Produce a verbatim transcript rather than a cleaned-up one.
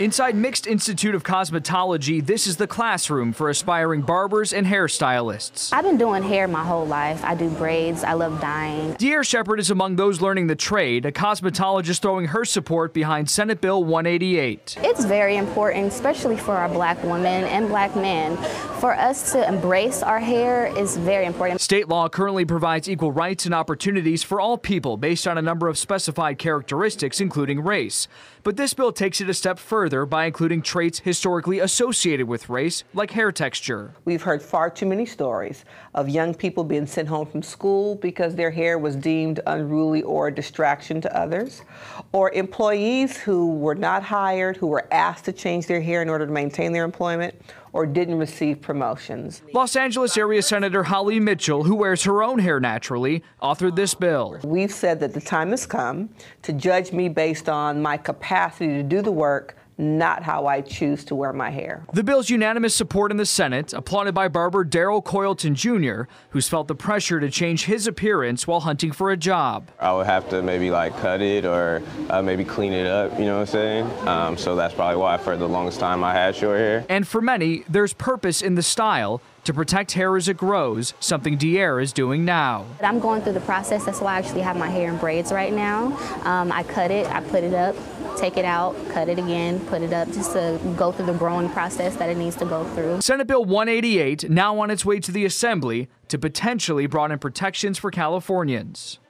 Inside Mixed Institute of Cosmetology, this is the classroom for aspiring barbers and hairstylists. I've been doing hair my whole life. I do braids. I love dyeing. Deere Shepard is among those learning the trade, a cosmetologist throwing her support behind Senate Bill one eighty-eight. It's very important, especially for our black women and black men. For us to embrace our hair is very important. State law currently provides equal rights and opportunities for all people based on a number of specified characteristics, including race. But this bill takes it a step further by including traits historically associated with race, like hair texture. We've heard far too many stories of young people being sent home from school because their hair was deemed unruly or a distraction to others, or employees who were not hired, who were asked to change their hair in order to maintain their employment, or didn't receive promotions. Los Angeles area Senator Holly Mitchell, who wears her own hair naturally, authored this bill. We've said that the time has come to judge me based on my capacity to do the work, not how I choose to wear my hair. The bill's unanimous support in the Senate, applauded by barber Darryl Coylton Junior, who's felt the pressure to change his appearance while hunting for a job. I would have to maybe like cut it or uh, maybe clean it up, you know what I'm saying? Um, so that's probably why for the longest time I had short hair. And for many, there's purpose in the style, to protect hair as it grows, something Deere is doing now. I'm going through the process. That's why I actually have my hair in braids right now. Um, I cut it, I put it up, take it out, cut it again, put it up, just to go through the growing process that it needs to go through. Senate Bill one eighty-eight now on its way to the Assembly to potentially broaden protections for Californians.